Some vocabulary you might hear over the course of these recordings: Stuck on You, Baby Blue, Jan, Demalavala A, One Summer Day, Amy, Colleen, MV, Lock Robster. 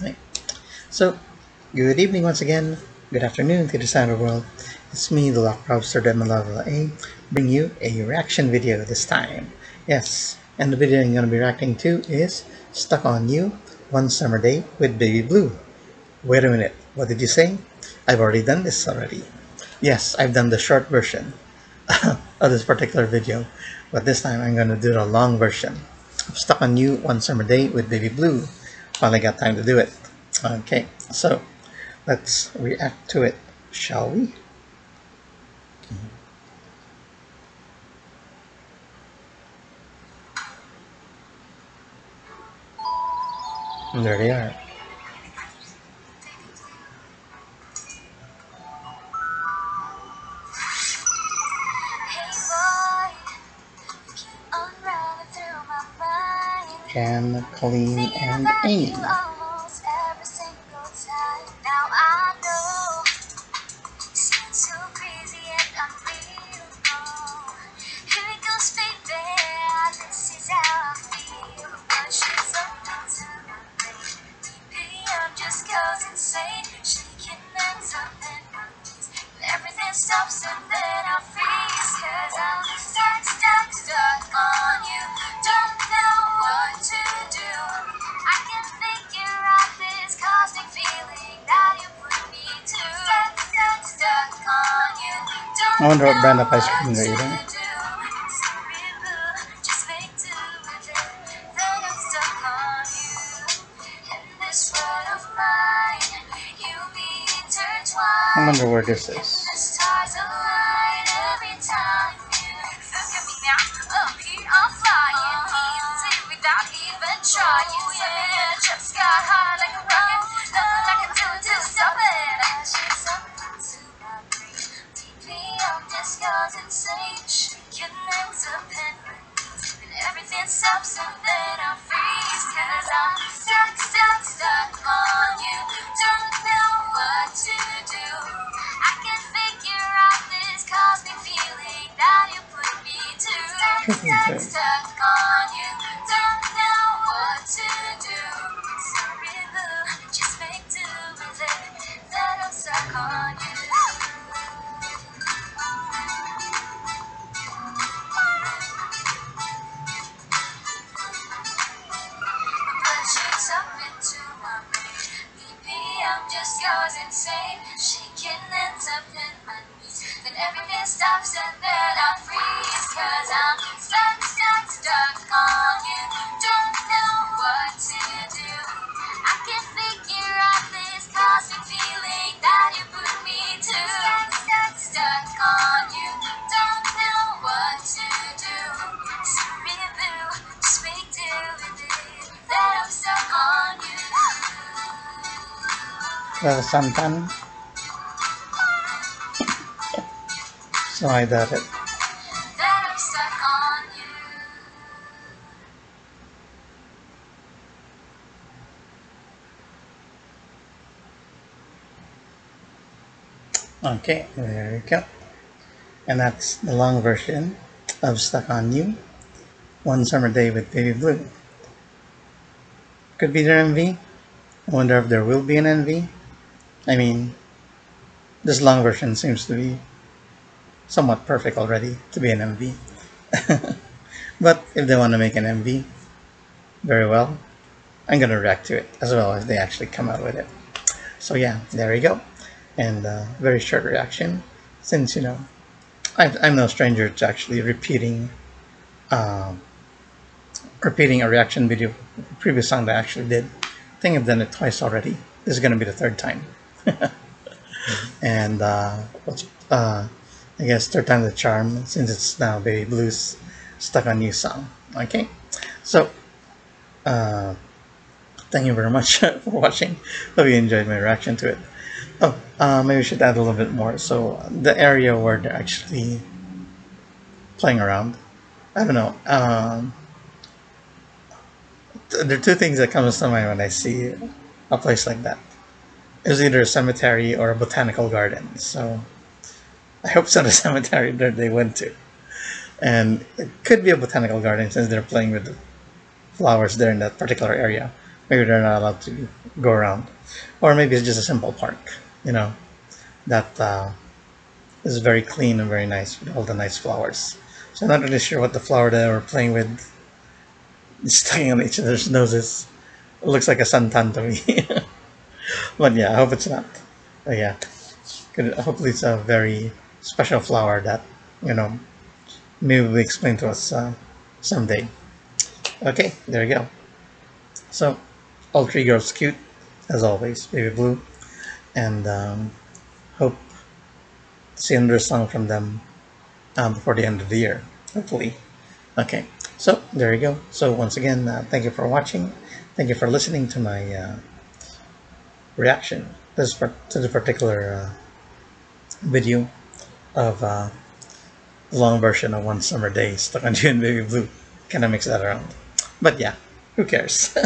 Right. So, good evening once again, good afternoon to the cyber world. It's me, the Lock Robster, Demalavala A, bring you a reaction video this time. Yes, and the video I'm going to be reacting to is Stuck on You, One Summer Day with Baby Blue. Wait a minute, what did you say? I've already done this already. Yes, I've done the short version of this particular video, but this time I'm going to do the long version of Stuck on You, One Summer Day with Baby Blue. Finally got time to do it. Okay, so let's react to it, shall we? And there they are. Jan, Colleen, and Amy. I wonder what brand of ice cream they're eating. I wonder where this is. Stuck on you, don't know what to do. Sorry, Blue, just make do with it. That I'm stuck on you. But she's up into my brain. Maybe I'm just goes insane. She can end up in my knees. Then everything stops and then I freeze. 'Cause I'm stuck on you, don't know what to do. I can't figure out this cosmic feeling that you put me to. Stuck on you, don't know what to do. Sorry, Blue, just make do with it. That I'm stuck on you. Well, sometime. So I doubt it. Okay, there we go. And that's the long version of Stuck on You, One Summer Day with Baby Blue. Could be their MV. I wonder if there will be an MV. I mean, this long version seems to be somewhat perfect already to be an MV. But if they want to make an MV, very well. I'm going to react to it as well as they actually come out with it. So yeah, there we go. And very short reaction, since, you know, I'm no stranger to actually repeating a reaction video, previous song that I actually did. I think I've done it twice already. This is going to be the third time. And I guess third time the charm, since it's now Baby Blue's Stuck on You song. Okay, so thank you very much for watching. Hope you enjoyed my reaction to it. Oh, maybe I should add a little bit more. So the area where they're actually playing around, I don't know. There are two things that come to mind when I see a place like that. It was either a cemetery or a botanical garden. So I hope it's not a cemetery that they went to. And it could be a botanical garden since they're playing with the flowers there in that particular area. Maybe they're not allowed to go around. Or maybe it's just a simple park, you know, that is very clean and very nice with all the nice flowers. So I'm not really sure what the flower they were playing with, sticking on each other's noses. It looks like a suntan to me. But yeah, I hope it's not. But yeah, hopefully it's a very special flower that, you know, maybe will explain to us someday. Okay, there you go. So, all three girls cute, as always, Baby Blue, and hope to see another song from them before the end of the year, hopefully. Okay, so there you go. So once again, thank you for watching. Thank you for listening to my reaction to the particular video of the long version of One Summer Day, Stuck on You and Baby Blue. Kind of mix that around. But yeah, who cares?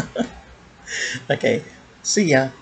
Okay, see ya.